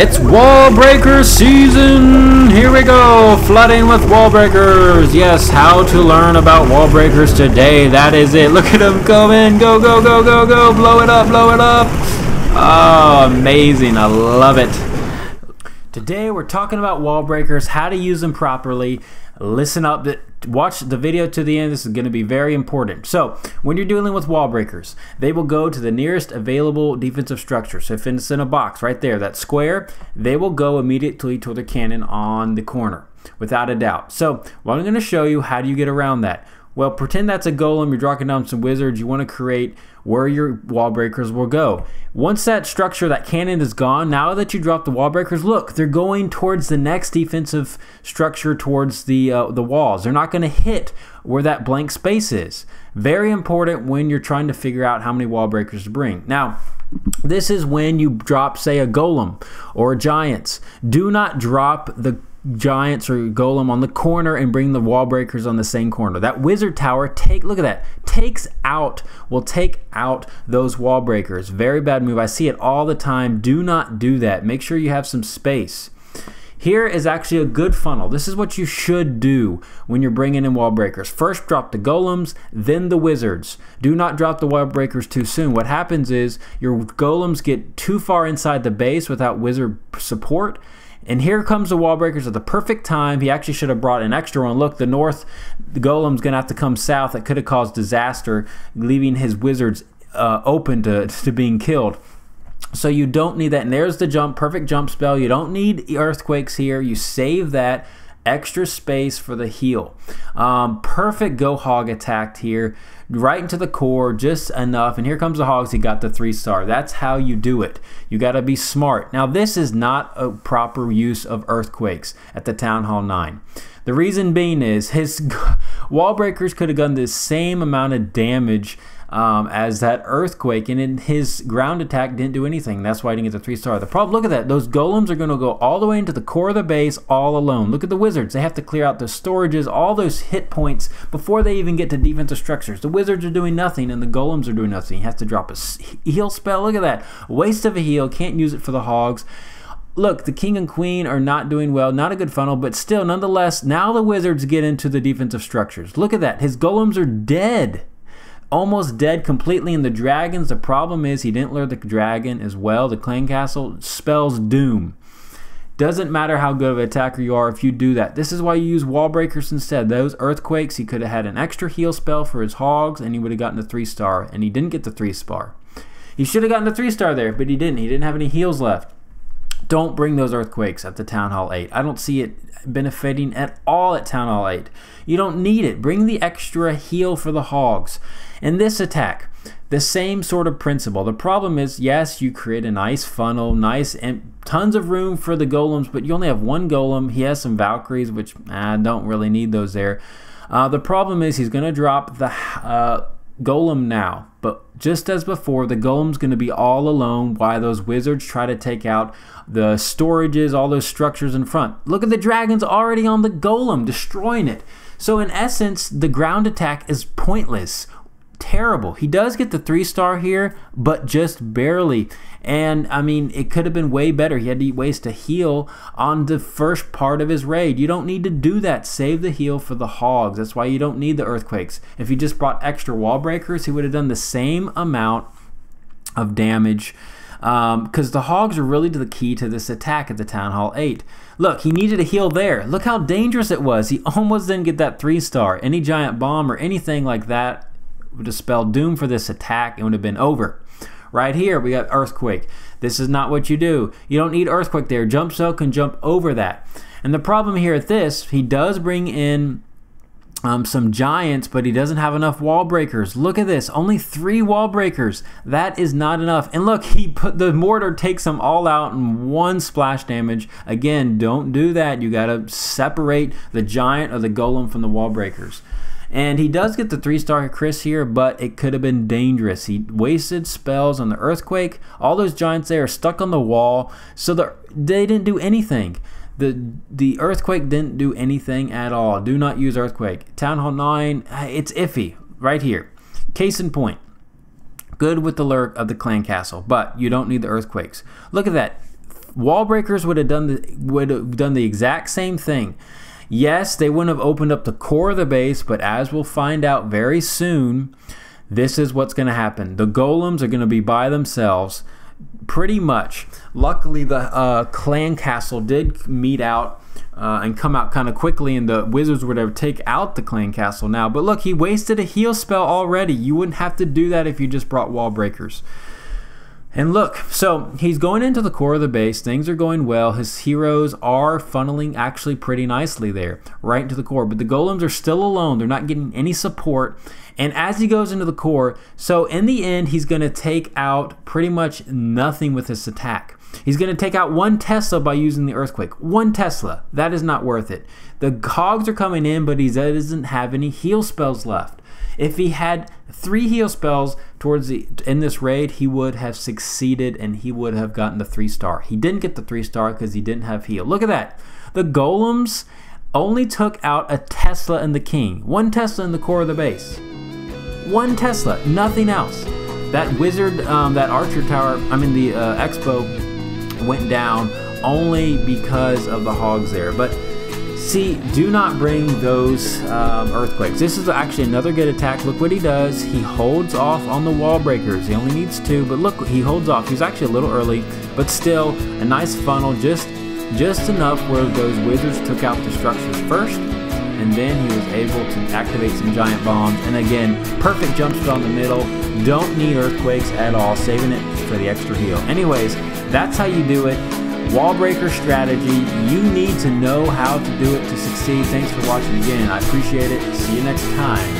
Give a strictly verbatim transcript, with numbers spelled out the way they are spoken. It's Wallbreaker season! Here we go! Flooding with Wallbreakers! Yes, how to learn about Wallbreakers today. That is it. Look at them come in. Go, go, go, go, go! Blow it up, blow it up! Oh, amazing. I love it. Today we're talking about Wallbreakers, how to use them properly. Listen up, watch the video to the end. This is going to be very important. So when you're dealing with Wallbreakers, they will go to the nearest available defensive structure. So if it's in a box right there, that square, they will go immediately toward the cannon on the corner, without a doubt. So what I'm going to show you, how do you get around that? Well, pretend that's a golem, you're dropping down some wizards, you want to create where your Wallbreakers will go. Once that structure, that cannon is gone, now that you drop the Wallbreakers, look, they're going towards the next defensive structure, towards the, uh, the walls. They're not going to hit where that blank space is. Very important when you're trying to figure out how many Wallbreakers to bring. Now, this is when you drop, say, a golem or giants. Do not drop the giants or golem on the corner and bring the Wallbreakers on the same corner. That wizard tower, take look at that, takes out, will take out those Wallbreakers. Very bad move. I see it all the time. Do not do that. Make sure you have some space. Here is actually a good funnel. This is what you should do when you're bringing in Wallbreakers. First drop the golems, then the wizards. Do not drop the Wallbreakers too soon. What happens is your golems get too far inside the base without wizard support. And here comes the Wallbreakers at the perfect time. He actually should have brought an extra one. Look, the north the golem's going to have to come south. That could have caused disaster, leaving his wizards uh, open to, to being killed. So you don't need that. And there's the jump, perfect jump spell. You don't need earthquakes here. You save that extra space for the heal. Um, perfect go hog attacked here. Right into the core, just enough. And here comes the hogs. He got the three star. That's how you do it. You got to be smart. Now, this is not a proper use of earthquakes at the Town Hall nine. The reason being is his Wallbreakers could have done the same amount of damage um, as that earthquake, and in his ground attack didn't do anything. That's why he didn't get the three star. The problem, look at that. Those golems are going to go all the way into the core of the base all alone. Look at the wizards. They have to clear out the storages, all those hit points before they even get to defensive structures. The wizards are doing nothing and the golems are doing nothing. He has to drop a heal spell. Look at that. Waste of a heal. Can't use it for the hogs. Look, the king and queen are not doing well. Not a good funnel, but still, nonetheless, now the wizards get into the defensive structures. Look at that. His golems are dead. Almost dead completely. And the dragons, the problem is he didn't lure the dragon as well. The clan castle spells doom. Doesn't matter how good of an attacker you are if you do that. This is why you use Wallbreakers instead. Those earthquakes, he could have had an extra heal spell for his hogs and he would have gotten a three star, and he didn't get the three star. He should have gotten the three star there, but he didn't. He didn't have any heals left. Don't bring those earthquakes at the Town Hall eight. I don't see it benefiting at all at Town Hall eight. You don't need it. Bring the extra heal for the hogs. And this attack, the same sort of principle. The problem is, yes, you create a nice funnel, nice and tons of room for the golems, but you only have one golem. He has some Valkyries, which I ah, don't really need those there. Uh, the problem is he's going to drop the uh, golem now, but just as before, the golem's going to be all alone while those wizards try to take out the storages, all those structures in front. Look at the dragons already on the golem, destroying it. So in essence, the ground attack is pointless. Terrible. He does get the three star here, but just barely. And I mean, it could have been way better. He had to waste a heal on the first part of his raid. You don't need to do that. Save the heal for the hogs. That's why you don't need the earthquakes. If he just brought extra Wallbreakers, he would have done the same amount of damage. Because um, the hogs are really the key to this attack at the Town Hall eight. Look, he needed a heal there. Look how dangerous it was. He almost didn't get that three star. Any giant bomb or anything like that would have spelled doom for this attack. It would have been over. Right here we got earthquake. This is not what you do. You don't need earthquake there. Jump cell can jump over that. And the problem here at this, he does bring in um, some giants, but he doesn't have enough Wallbreakers. Look at this, only three Wallbreakers. That is not enough. And look, he put the mortar, takes them all out in one splash damage. Again, don't do that. You got to separate the giant or the golem from the Wallbreakers. And he does get the three-star Chris here, but it could have been dangerous. He wasted spells on the earthquake. All those giants there are stuck on the wall, so the, they didn't do anything. The, the earthquake didn't do anything at all. Do not use earthquake. Town Hall nine, it's iffy right here. Case in point, good with the lurk of the clan castle, but you don't need the earthquakes. Look at that. Wallbreakers would have done the, would have done the exact same thing. Yes, they wouldn't have opened up the core of the base, but as we'll find out very soon, this is what's going to happen. The golems are going to be by themselves, pretty much. Luckily, the uh, clan castle did meet out uh, and come out kind of quickly, and the wizards would have taken out the clan castle now. But look, he wasted a heal spell already. You wouldn't have to do that if you just brought Wallbreakers. And look, so he's going into the core of the base. Things are going well. His heroes are funneling actually pretty nicely there, right into the core. But the golems are still alone. They're not getting any support. And as he goes into the core, so in the end, he's going to take out pretty much nothing with his attack. He's going to take out one Tesla by using the earthquake. One Tesla. That is not worth it. The cogs are coming in, but he doesn't have any heal spells left. If he had three heal spells towards the in this raid, he would have succeeded and he would have gotten the three star. He didn't get the three star because he didn't have heal. Look at that. The golems only took out a Tesla and the king. One Tesla in the core of the base. One Tesla, nothing else. That wizard, um, that archer tower, I mean the uh, expo went down only because of the hogs there. But see, do not bring those um, earthquakes. This is actually another good attack. Look what he does. He holds off on the wall breakers. He only needs two, but look, he holds off. He's actually a little early, but still a nice funnel, just, just enough where those wizards took out the structures first, and then he was able to activate some giant bombs. And again, perfect jump spell in the middle. Don't need earthquakes at all, saving it for the extra heal. Anyways, that's how you do it. Wallbreaker strategy. You need to know how to do it to succeed. Thanks for watching again. I appreciate it. See you next time.